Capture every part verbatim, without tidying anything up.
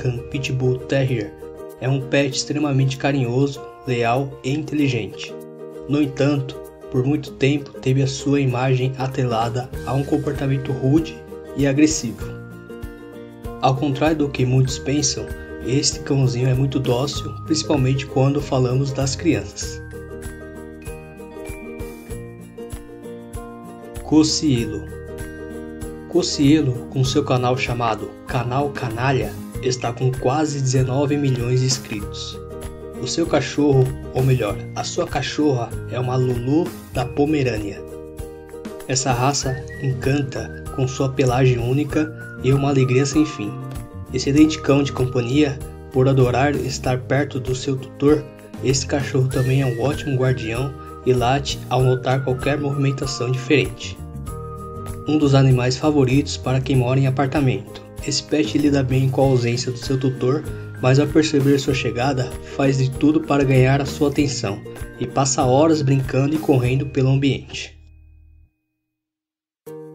American Pitbull Terrier é um pet extremamente carinhoso, leal e inteligente. No entanto, por muito tempo teve a sua imagem atrelada a um comportamento rude e agressivo. Ao contrário do que muitos pensam, este cãozinho é muito dócil, principalmente quando falamos das crianças. Cocielo. Cocielo, com seu canal chamado Canal Canalha, está com quase dezenove milhões de inscritos. O seu cachorro, ou melhor, a sua cachorra é uma Lulu da Pomerânia. Essa raça encanta com sua pelagem única e uma alegria sem fim. Excelente cão de companhia, por adorar estar perto do seu tutor, este cachorro também é um ótimo guardião e late ao notar qualquer movimentação diferente. Um dos animais favoritos para quem mora em apartamento. Esse pet lida bem com a ausência do seu tutor, mas ao perceber sua chegada, faz de tudo para ganhar a sua atenção e passa horas brincando e correndo pelo ambiente.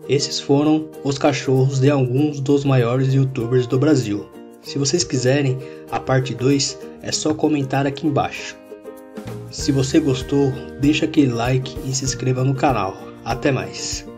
Esses foram os cachorros de alguns dos maiores youtubers do Brasil. Se vocês quiserem a parte dois, é só comentar aqui embaixo. Se você gostou, deixa aquele like e se inscreva no canal. Até mais!